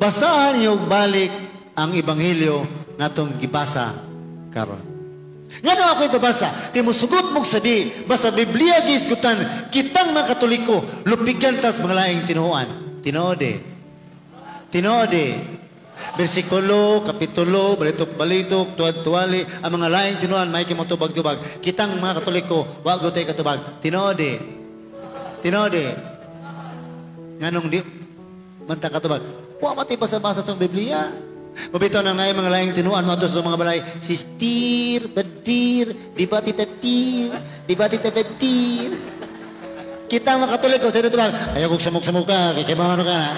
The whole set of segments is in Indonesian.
basahan niyo balik ang Ebanghelyo natong gibasa karon. Ngano ako ibabasa? Ti musugot mo sa di basta Biblia gisgutan kitang mga Katoliko lupigan tas mga laing tinuoan. Tinuode. Bersikulo, kapitulo, balitok-balitok, tuwad-tuwali, ang mga laing tinuoan maiki mo tubag-tubag. Kitang mga Katoliko wago tay katubag. Tinuode. Nganong di manta katubag. Wa mati basa-basa tong Biblia. Mabito nang naay mga laing tinuan matos sa mga balay, sistir, bedir, di ba tita bedir. Kita mga Katoliko sa ito bang, ayaw kong samok-samok ka, kay mamano ka na.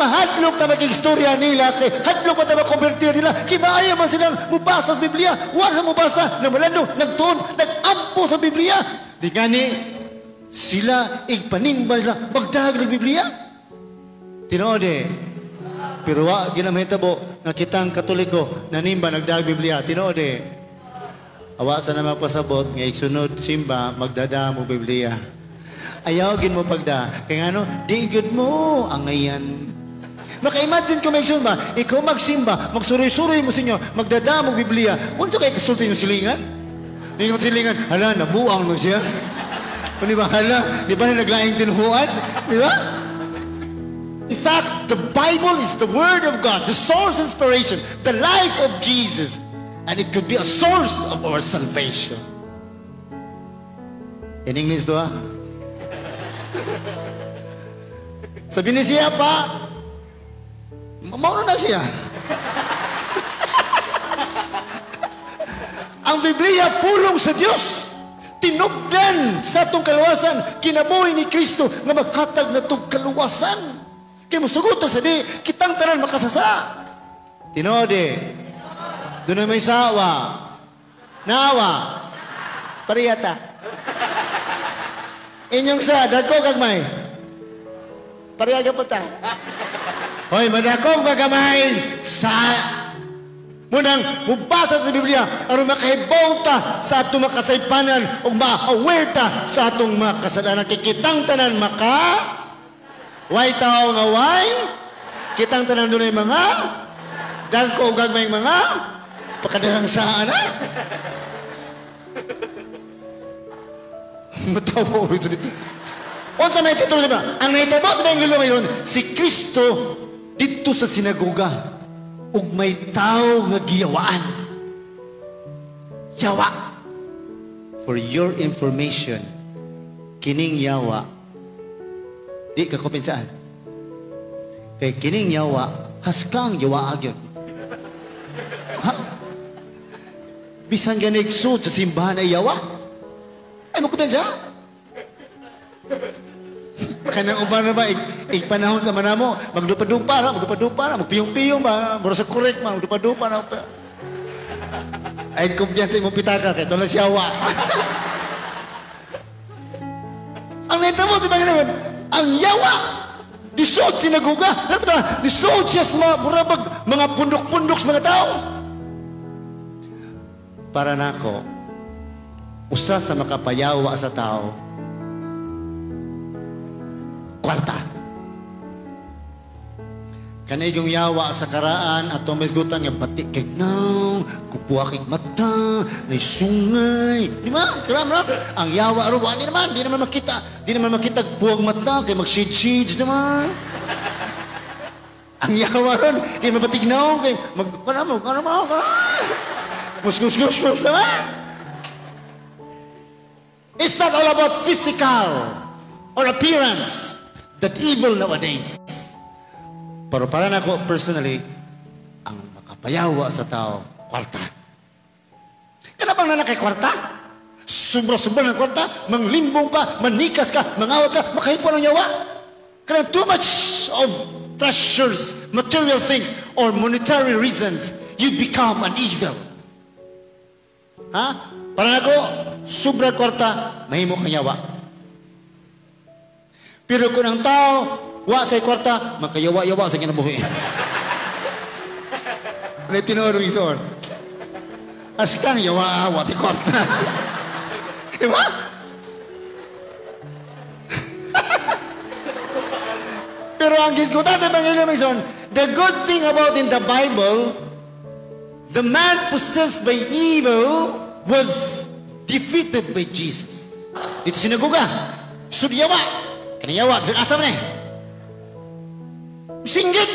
Mahadlok ta maging istorya nila, kay hadlok pa ta makonvertir nila, kibaya man silang mubasa sa Biblia, wa sa mubasa, namalando, nagtuon, nagampo sa Biblia. Di gani sila igpaningba nila magdahag ng Biblia. Tinuode. Pero wa ginamhitabo nga kitang Katoliko nanimba nagdag Biblia. Tinuode. Awa sa na magpasabot nga igsunod simba magdada mo Biblia. Ayaw gin mo pagda kay ngano di gud mo angayan. Maka-imagine ko magsun ba ikaw magsimba magsuri-suri mo sinyo magdada mo Biblia. Unsa kay kasulti yung silingan? Ningon silingan hala nabuang mo siya. Kundi ba hala di ba naglaing tinuhuan? Di ba? In fact, the Bible is the Word of God, the source of inspiration, the life of Jesus, and it could be a source of our salvation. In English, doa. Sabi ni siya pa, mauno na siya. Ang Biblia pulong sa Diyos. Tinugdan sa itong kaluwasan, kinabuhi ni Kristo na maghatag na itong kaluwasan. Kaya musugot sa di, kitang tanan makasasa. Tinuode. Doon ay may sawa. Nawa. Pariyata. Inyong sa, dagko kagmay. Pariyaga po ta. Hoy, madakong magamay sa... Munang mubasa sa Biblia aron makahibaw ta sa atong makasaypanan o ma-aware ta sa atong makasalanan. Kikitang tanan maka... Why tao nga why? Kitang tanang dunay mga dagko gagmay mga pakadalang saan na? Matawo ito dito. Unsa may titulo ba? Ang naitabo sa Bangilo mayon si Kristo dito sa sinagoga ug may tao nga giyawaan. Yawa. For your information, kining yawa di kakopinsaan. Kay kining yawa, haskang yawa agyon. Bisan ganigso sa simbahan ay yawa? Ay, magkupinsa? Kanang uban na ba, igpanahon sa manamo, magdupa-dupa na, magpiyong-piyong ba, mura sa kurek man, magdupa-dupa na. Ay, kumpiyansa imong pitaka, kay doon na siya yawa. Ang neta mo, di ba ganun? Ang yawa, disuot sinaguga, disuot siya sa mga pundok-pundok sa mga tao. Para nako, usa sa makapayawa sa tao, kwarta. Kanaigong yawa sa karaan at tumisgutan yung patikig nang, kupuakig mata, may sungay. Di ba? Karam-ram. Ang yawa, aruwa, di naman makita. Di naman makita buwag mata, kaya mag-shid-shid naman. Ang yawa ron, di naman patignaw, kaya mag-kanamaw. Muskus naman. It's not all about physical or appearance that evil nowadays. Pero para nako personally, ang makapayawa sa tao, kwarta. Kana bang nanakay kwarta? Sobra-sobra ng kwarta, manglimbong ka, manikas ka, mangawat ka, makahipo ng yawa. Kana too much of treasures, material things, or monetary reasons, you become an evil. Ha? Para nako, sobra kwarta, mahimo kang yawa. Pero kung ang tao, wa sa kwarta, makayawa-yawa sa kinabuhi. Ano'y tinurong isoon? Askang yawa-awa ti kwarta. Diba? Pero ang gisgutan sa Bangilo, The good thing about in the Bible, the man possessed by evil was defeated by Jesus. Dito sinagoga, sudyawa, kaniyawa, sa asam na eh. Singgit!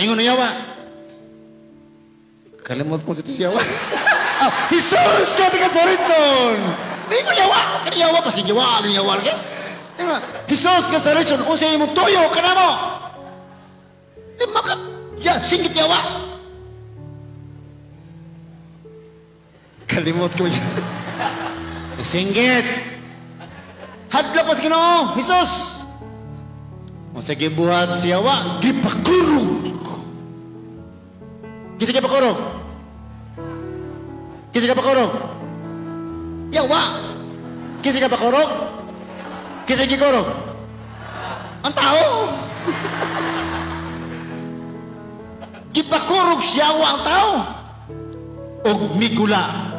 Ingon na yawa. Kalimot mo dito siyawa. Jesus, kaya tingkasarit nun. Ingon yawa, kaniyawa, pasingyawa, kaniyawa. Jesus, kasarit nun, usay mo tuyo, kanamo. Maka, ya, singgit yawa. Kalimot ko niya. Singgit. Hadlok pa sa Ginoo, Jesus. Masa gibuhat siya wa, gipakurog. Kisa gipakurog. Kisa gipakurog. Yawa. Kisa gipakurog. Kisa gikurog. Ang tao. Gipakurog siya wa ang tao. Og migula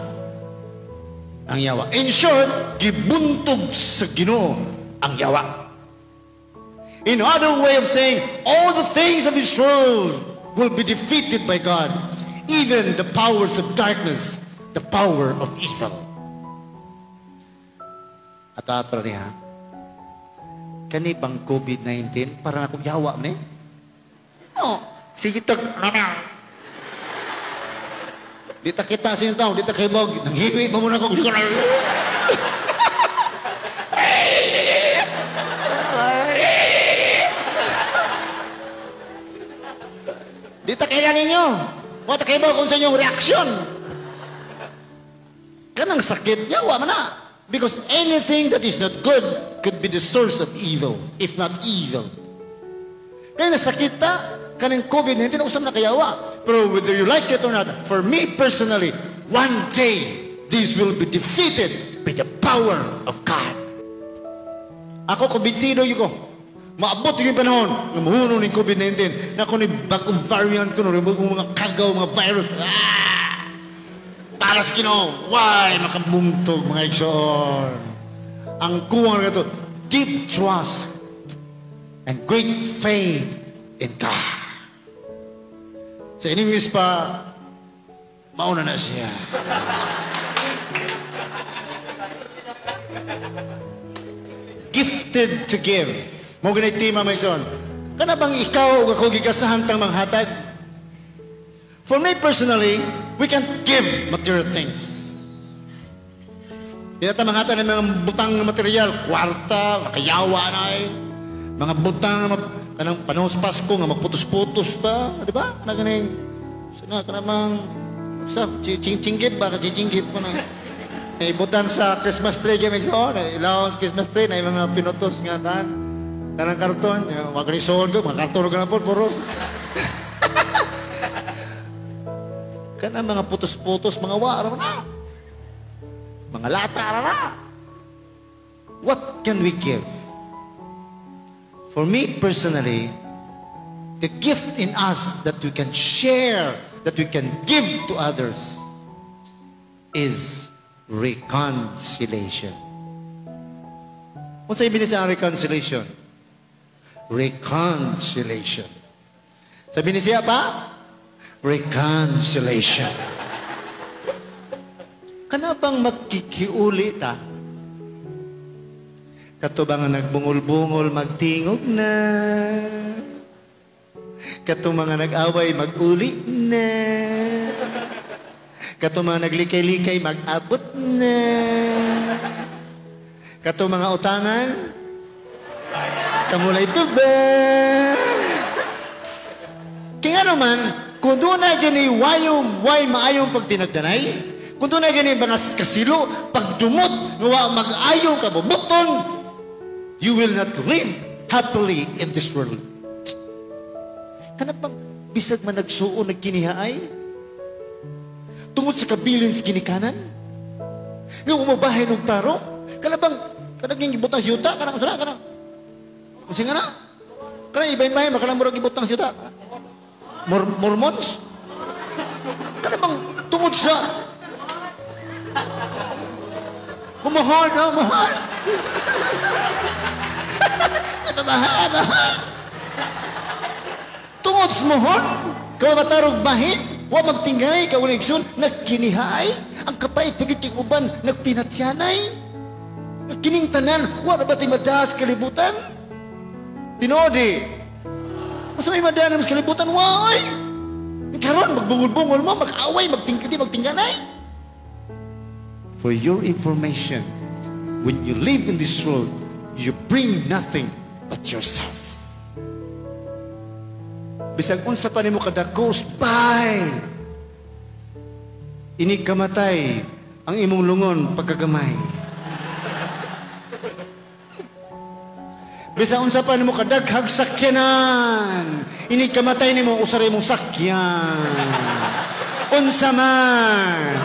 ang yawa. In short, gibuntog sa Ginoo ang yawa. In other way of saying, all the things of this world will be defeated by God, even the powers of darkness, the power of evil. At ato niya, kani bang COVID-19 para akong yawa ni? No, sige tag naman. Dita kita sa inyo, dita kayo bog. Nanghiwi pa muna kong sugar. Dita kayo na ninyo. Wata kayo bog kung sa inyong reaksyon. Kanang sakit niya, wama na. Because anything that is not good could be the source of evil, if not evil. Kaya nasakit ta, kanang COVID-19, usam na kayawa. Pero whether you like it or not, for me personally, one day, this will be defeated by the power of God. Ako, kumbinsido yun ko. Maabot yung panahon ng mahuno ng COVID-19 na kung bagong variant ko, mga kagaw, mga virus. Para sa Ginoo, why makabuntog mga igsoon? Ang kuwang nito, deep trust and great faith in God. Sa English pa, mauna na siya. Gifted to give. Mo ganay tema may son. Kana bang ikaw o ako gigasahan tang manghatag? For me personally, we can give material things. Dito manghatag ng mga butang na material, kwarta, makayawa na eh. Mga butang na kanang panahos Pasko nga magputos-putos ta, di ba? Naganing, sana ka namang, sa, ching-ching-gip ba? Ching-ching-gip ko na. Ibutan sa Christmas tree, gamig sa oras, ilaw sa Christmas tree, na yung mga pinotos nga taan, kanang karton, magkanisoon ko, mga karton ka na po, puros. Kanang mga putos-putos, mga wara na, mga lata na. What can we give? For me personally, the gift in us that we can share, that we can give to others, is reconciliation. What's the meaning of reconciliation? Reconciliation. Sabi niya pa? Reconciliation. Kana bang magkikiuli ta? Katubang nagbungol-bungol, magtingog na. Katubang nag-away, mag-uli na. Katubang naglikay-likay, mag-abot na. Katubang mga utangan, kamulay tuba. Kaya naman, kung doon na gani, why maayong pagtinagdanay? Kung doon na gani, mga kasilo, pagdumot, mag-ayong kabubuton, you will not live happily in this world. Kanapang bisag man nagsuon nagkinihaay, tungod sa kabilin sa ginikanan, nga umabahay ng taro, kanapang kanaging ibutang siyuta, kanang sala, kanang kasi nga na, kanang iba-ibahay, makalamurang ibutang siyuta. Mormons? Kanapang tungod sa umahon, umahon. Mahal, mahal. muhon kau matarog bahin wa magtingay ka unig sun nagkinihay ang kapait pagiging uban nagpinatyanay kining tanan wa dapat madaas kalibutan tinodi usa may madaas kalibutan wa ay karon magbungol-bungol mo mag-away magtingkiti magtingganay. For your information, when you live in this world, you bring nothing but yourself. Bisag unsa pa nimo kadakos bay ini kamatay ang imong lungon pagkagamay. Bisag unsa pa nimo kadaghag sakyanan ini kamatay nimo usara imong sakyan. Unsa man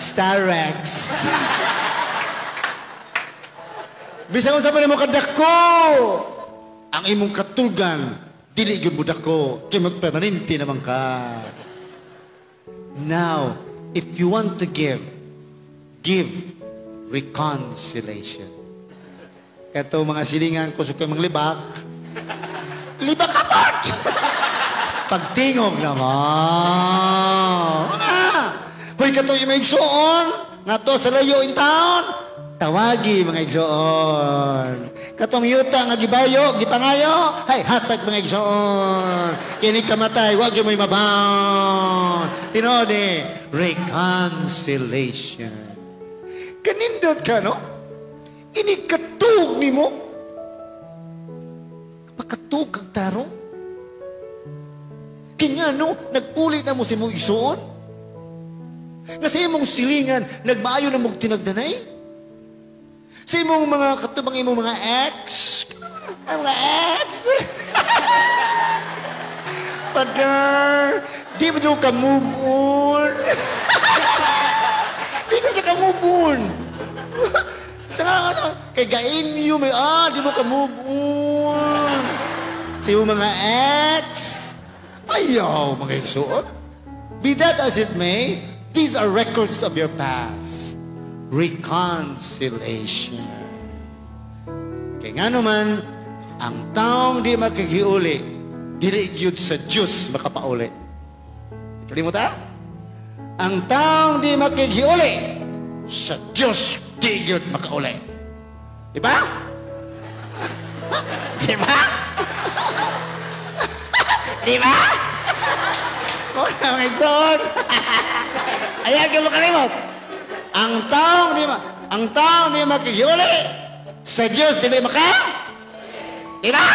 Starex. Bisag unsa pa nimo kadako ang imong katulgan dili gyud budak ko kay magpermanente naman ka. Now, if you want to give, give reconciliation. Kato mga silingan ko sukay manglibak. Libak apot. Pagtingog naman. Hoy kato mga igsoon, nato sa layo in town. Tawagi mga igsoon. Katong yuta nga gibayo, gipangayo, hay hatag mga igsoon. Kini kamatay wa gyud moy mabaw. Tinodi reconciliation. Kanindot ka no? Ini katug nimo. Pakatug kag taro. Kinya no nagpulit na mo si mo igsoon. Nga sa imong silingan nagmaayo na mong tinagdanay. Sa imong mga katubang imong mga ex Father, di ba siya ka move on? Di ba siya ka move on? Kay gain niyo may di ba ka move on? Sa imong mga ex ayaw mga igsoon. Be that as it may, these are records of your past. Reconciliation. Kaya nga naman, ang taong di makagiuli, dili gyud sa Diyos makapauli. Kalimutan? Ang taong di makagiuli, sa Diyos di gyud makauli. Di ba? Di ba? Di ba? Kung naman son, ayaw kayo makalimot. Ang taong di makikiuli sa Diyos di maka? Diba?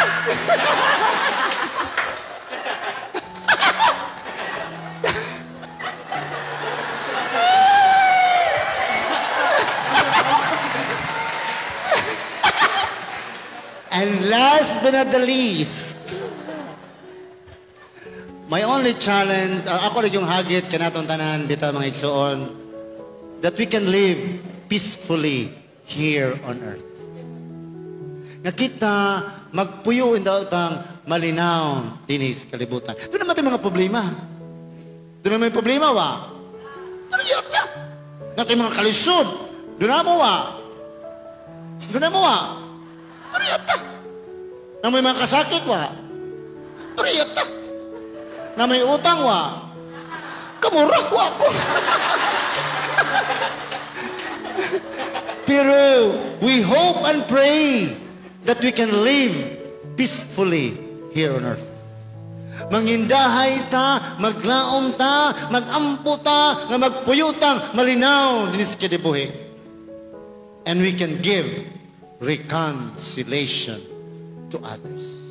And last but not the least, my only challenge, ako rin yung hagit kanatong tanan bitaw mga igsoon, that we can live peacefully here on earth. Nga kita magpuyo in daotang malinaw dinis kalibutan. Doon naman tayo mga problema. Doon naman yung problema wa. Pero yata. Natin mga kalisod. Doon naman wa. Doon naman wa. Pero yata. Naman mga kasakit wa. Pero yata. Naman yung utang wa. Kamura wa ko. Pero we hope and pray that we can live peacefully here on earth. Mangindahay ta, maglaom ta, magampo ta, nga magpuyutang malinaw dinis kini buhi. And we can give reconciliation to others.